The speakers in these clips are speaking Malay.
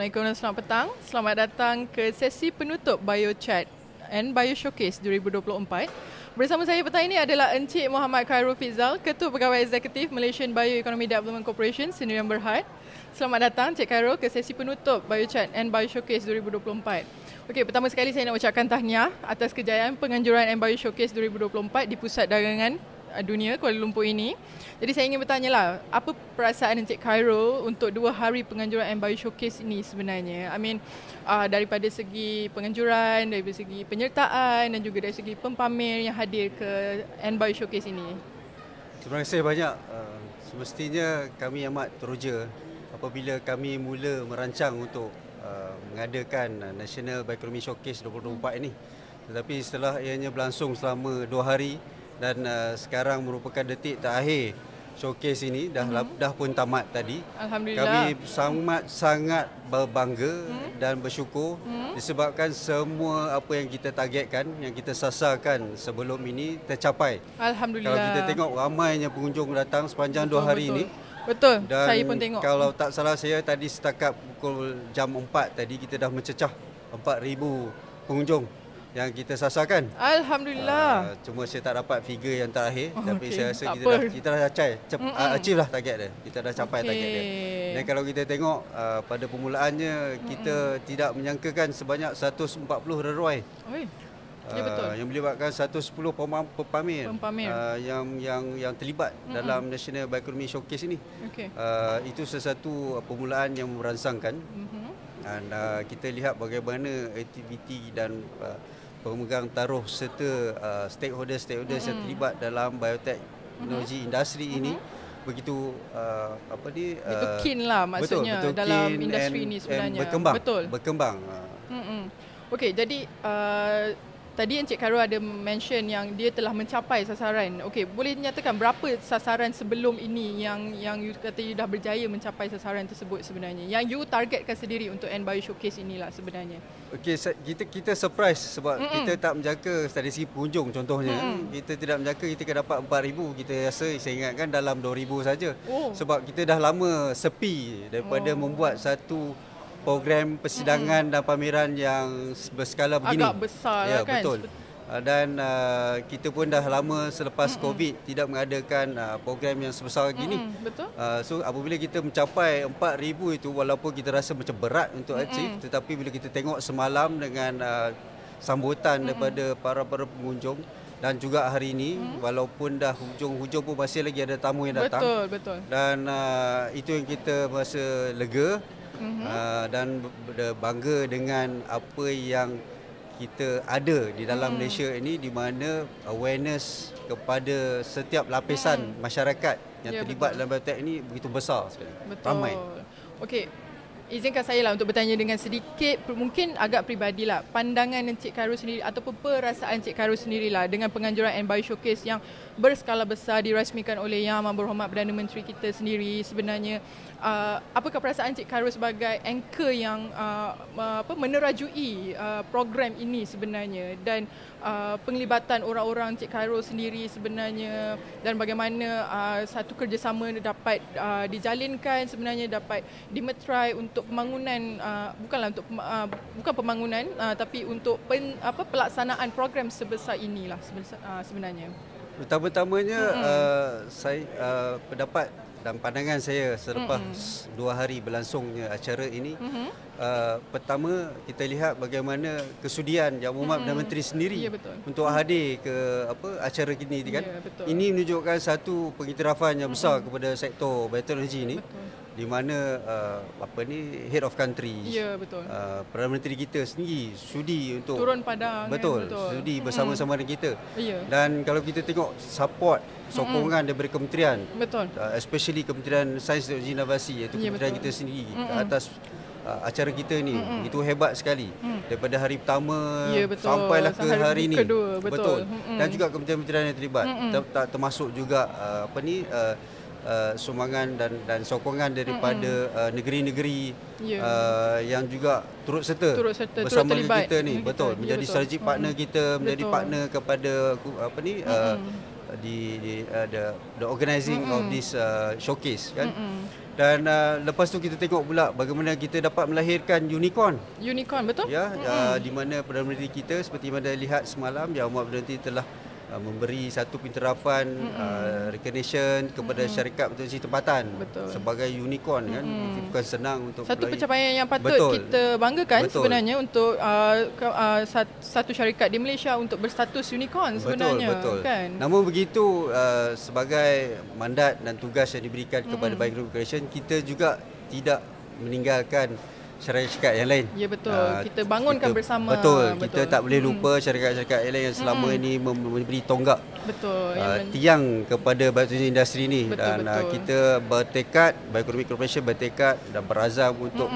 Assalamualaikum dan selamat petang. Selamat datang ke sesi penutup BioChat and Bio Showcase 2024. Bersama saya petang ini adalah Encik Mohd Khairul Fidzal, Ketua Pegawai Eksekutif Malaysian Bioeconomy Development Corporation, Sdn Bhd. Selamat datang Encik Khairul ke sesi penutup BioChat and Bio Showcase 2024. Okey, pertama sekali saya nak ucapkan tahniah atas kejayaan penganjuran and Bio Showcase 2024 di Pusat Dagangan Dunia Kuala Lumpur ini. Jadi saya ingin bertanyalah, apa perasaan Encik Khairul untuk 2 hari penganjuran and Bio Showcase ini sebenarnya? Daripada segi penganjuran, daripada segi penyertaan dan juga dari segi pempamer yang hadir ke and Bio Showcase ini. Terima kasih banyak. Semestinya kami amat teruja apabila kami mula merancang untuk mengadakan National Bioeconomy Showcase 2024 ini. Tetapi setelah ianya berlangsung selama 2 hari, dan sekarang merupakan detik terakhir showcase ini, dah pun tamat tadi. Alhamdulillah. Kami sangat berbangga dan bersyukur disebabkan semua apa yang kita targetkan, yang kita sasarkan sebelum ini tercapai. Alhamdulillah. Kalau kita tengok ramainya pengunjung datang sepanjang 2 hari ini. Betul, dan saya pun tengok. Kalau tak salah saya tadi setakat pukul jam 4 tadi kita dah mencecah 4,000 pengunjung yang kita sasarkan. Alhamdulillah. Cuma saya tak dapat figure yang terakhir, tapi saya rasa kita dah achieve lah target dia. Kita dah capai target dia. Dan kalau kita tengok pada permulaannya kita tidak menyangkakan sebanyak 140 reruai. Ya, betul. Yang melibatkan 110 pempamer. Yang terlibat dalam National Bioeconomy Showcase ini. Itu sesuatu permulaan yang merangsangkan. Dan kita lihat bagaimana aktiviti dan pemegang taruh serta stakeholder yang terlibat dalam bioteknologi industri ini begitu keen lah maksudnya betul dalam industri ini sebenarnya. Berkembang. Okey, jadi tadi Encik Khairul ada mention yang dia telah mencapai sasaran. Okey, boleh nyatakan berapa sasaran sebelum ini yang you kata you dah berjaya mencapai sasaran tersebut sebenarnya? Yang you targetkan sendiri untuk End Bio Showcase inilah sebenarnya. Okey, kita surprise sebab kita tak menjangka dari segi pengunjung contohnya. Kita tidak menjangka kita akan dapat 4,000. Kita rasa, saya ingatkan dalam 2,000 saja. Sebab kita dah lama sepi daripada membuat satu program persidangan dan pameran yang berskala begini. Agak besar ya, kan? Betul. Dan kita pun dah lama selepas COVID tidak mengadakan program yang sebesar begini. Betul. So apabila kita mencapai 4,000 itu, walaupun kita rasa macam berat untuk achieve, tetapi bila kita tengok semalam dengan sambutan daripada para pengunjung dan juga hari ini, walaupun dah hujung-hujung pun masih lagi ada tamu yang datang. Betul. Dan itu yang kita rasa lega. Dan bangga dengan apa yang kita ada di dalam Malaysia ini, di mana awareness kepada setiap lapisan masyarakat yang terlibat dalam biotek ini begitu besar sekali. Ramai. Okey, izinkan saya lah untuk bertanya dengan sedikit, mungkin agak peribadilah, pandangan Encik Khairul sendiri ataupun perasaan Encik Khairul sendirilah dengan penganjuran and Bio Showcase yang berskala besar dirasmikan oleh Yang Amat Berhormat Perdana Menteri kita sendiri sebenarnya. Apakah perasaan Encik Khairul sebagai anchor yang menerajui program ini sebenarnya, dan penglibatan orang-orang Encik Khairul sendiri sebenarnya, dan bagaimana satu kerjasama dapat dijalinkan sebenarnya, dapat dimeterai untuk bukan pembangunan tapi untuk pelaksanaan program sebesar inilah sebenarnya. Pertama-tamanya saya pendapat dan pandangan saya selepas 2 hari berlangsungnya acara ini, pertama kita lihat bagaimana kesudian Yang Amat Perdana Menteri sendiri untuk hadir ke acara ini kan. Ini menunjukkan satu pengiktirafan yang besar kepada sektor bioteknologi ini. Di mana head of country, Perdana Menteri kita sendiri sudi untuk turun padang, sudi bersama-sama dengan kita. Dan kalau kita tengok support sokongan daripada kementerian, especially Kementerian Sains dan Inovasi, iaitu kementerian kita sendiri atas acara kita ni, itu hebat sekali. Daripada hari pertama sampailah ke hari ini kedua, dan juga kementerian-kementerian yang terlibat, termasuk juga sumangan dan sokongan daripada negeri-negeri yang juga turut serta bersama kita ni, menjadi strategic partner kita, menjadi partner kepada the organising of this showcase kan. Dan lepas tu kita tengok pula bagaimana kita dapat melahirkan unicorn. Unicorn, betul? Ya, di mana Perdana Menteri kita seperti mana lihat semalam, yang Muhammad Perdana Menteri telah memberi satu penterafan recognition kepada syarikat berterusi tempatan sebagai unicorn kan. Bukan senang untuk satu pencapaian yang patut kita banggakan sebenarnya untuk satu syarikat di Malaysia untuk berstatus unicorn sebenarnya kan. Namun begitu, sebagai mandat dan tugas yang diberikan kepada Bioeconomy Corporation, kita juga tidak meninggalkan syarikat yang lain. Ya, betul. Kita bangunkan bersama. Betul. Kita tak boleh lupa syarikat-syarikat yang lain yang selama ini memberi tonggak. Betul. Tiang kepada industri ini. Dan kita bertekad, Bioeconomy Corporation bertekad dan berazam untuk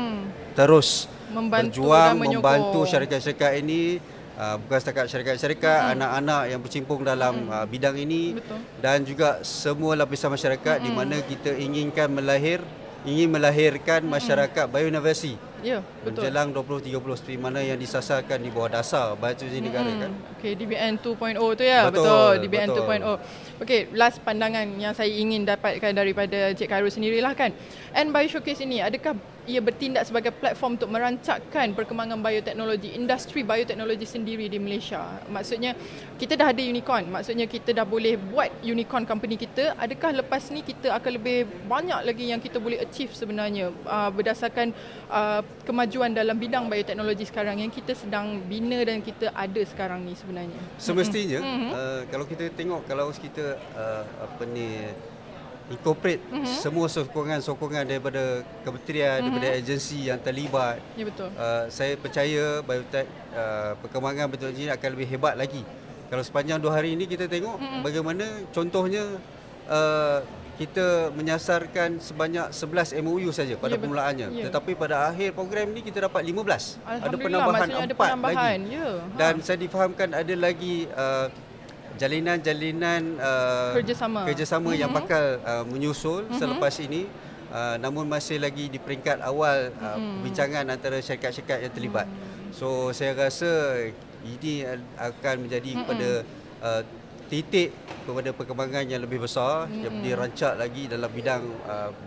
terus berjuang membantu syarikat-syarikat ini. Bukan setakat syarikat-syarikat, anak-anak yang bercimpung dalam bidang ini. Betul. Dan juga semua lapisan masyarakat di mana kita inginkan melahirkan masyarakat bioinovasi. Ya, betul. Menjelang 2030 seperti mana yang disasarkan di bawah dasar Bioekonomi negara kan. Okey, DBN 2.0 tu ya. Betul. DBN 2.0. Okey, last pandangan yang saya ingin dapatkan daripada Encik Khairul sendirilah kan. And Bio Showcase ini, adakah ia bertindak sebagai platform untuk merancakkan perkembangan bioteknologi, industri bioteknologi sendiri di Malaysia? Maksudnya kita dah ada unicorn, maksudnya kita dah boleh buat unicorn company kita. Adakah lepas ni kita akan lebih banyak lagi yang kita boleh achieve sebenarnya berdasarkan kemajuan dalam bidang bioteknologi sekarang yang kita sedang bina dan kita ada sekarang ni sebenarnya? Semestinya kalau kita tengok, kalau kita incorporate semua sokongan-sokongan daripada kementerian, daripada agensi yang terlibat. Ya, betul. Saya percaya biotek, perkembangan bioteknologi akan lebih hebat lagi. Kalau sepanjang 2 hari ini kita tengok bagaimana contohnya kita menyasarkan sebanyak 11 MOU saja pada permulaannya. Tetapi pada akhir program ni kita dapat 15. Ada penambahan 4 lagi. Ya. Dan saya difahamkan ada lagi jalinan-jalinan kerjasama yang bakal menyusul selepas ini. Namun masih lagi di peringkat awal perbincangan antara syarikat-syarikat yang terlibat. So saya rasa ini akan menjadi pada titik kepada perkembangan yang lebih besar yang dirancak lagi dalam bidang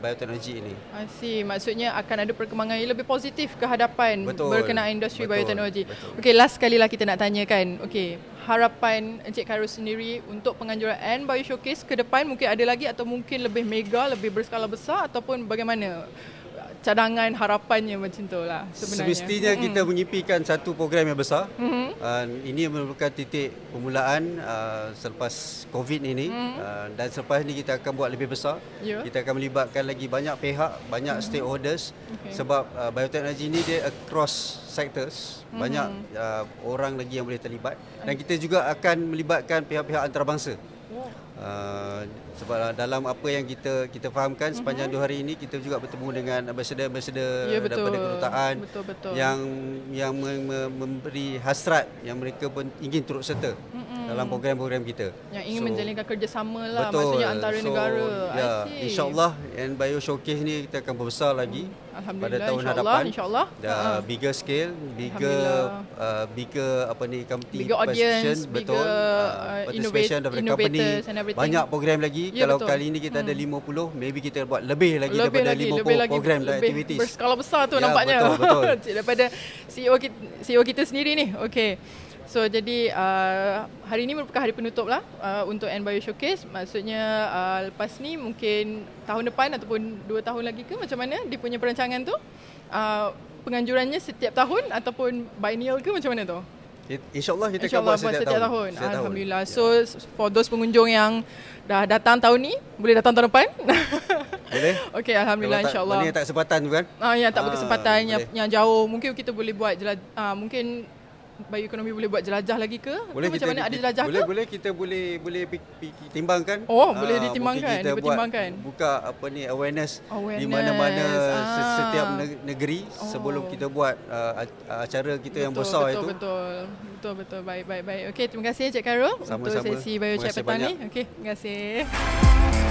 bioteknologi ini. I see. Maksudnya akan ada perkembangan yang lebih positif ke hadapan berkenaan industri bioteknologi. Okey, last sekali lah kita nak tanyakan. Okey, harapan Encik Khairul sendiri untuk penganjuran and Bio Showcase ke depan, mungkin ada lagi atau mungkin lebih mega, lebih berskala besar, ataupun bagaimana cadangan harapannya macam itulah sebenarnya. Semestinya kita mengipikan satu program yang besar. Ini merupakan titik permulaan selepas COVID ini. Dan selepas ini kita akan buat lebih besar. Kita akan melibatkan lagi banyak pihak, banyak stakeholders. Sebab bioteknologi ini dia across sectors. Banyak orang lagi yang boleh terlibat. Dan kita juga akan melibatkan pihak-pihak antarabangsa. Sebab dalam apa yang kita fahamkan sepanjang 2 hari ini, kita juga bertemu dengan ambassador-ambassador daripada kedutaan yang memberi hasrat yang mereka pun ingin turut serta dalam program-program kita. Yang ingin menjalinkan kerjasama lah, maksudnya antara negara. Ya, insya-Allah and Bio Showcase ni kita akan berbesar lagi pada tahun hadapan, insya-Allah. Bigger scale, bigger apa ni, company participation, participation daripada company. Banyak program lagi. Kalau kali ini kita ada 50, maybe kita buat lebih lagi daripada 50 program dan activities. Berskala besar tu nampaknya. Betul. Daripada CEO kita sendiri ni. Okey. So jadi hari ini merupakan hari penutup lah untuk N Bio Showcase. Maksudnya lepas ni mungkin tahun depan ataupun 2 tahun lagi ke, macam mana dia punya perancangan tu? Penganjurannya setiap tahun ataupun biennial ke, macam mana tu? InsyaAllah kita akan buat setiap tahun. Alhamdulillah. So for those pengunjung yang dah datang tahun ni, boleh datang tahun depan. Boleh? Okey, alhamdulillah, insyaAllah. Mana yang tak kesempatan tu kan? Yang tak berkesempatan, yang jauh, mungkin kita boleh buat mungkin bioekonomi boleh buat jelajah lagi ke? Boleh, macam mana, ada jelajah ke? Boleh kita timbangkan. Boleh ditimbangkan, kita buat, buka apa ni, awareness di mana-mana setiap negeri sebelum kita buat acara kita yang besar itu. Betul. Baik. Okey, terima kasih Encik Khairul untuk sesi BioChat petang ni. Okey, terima kasih.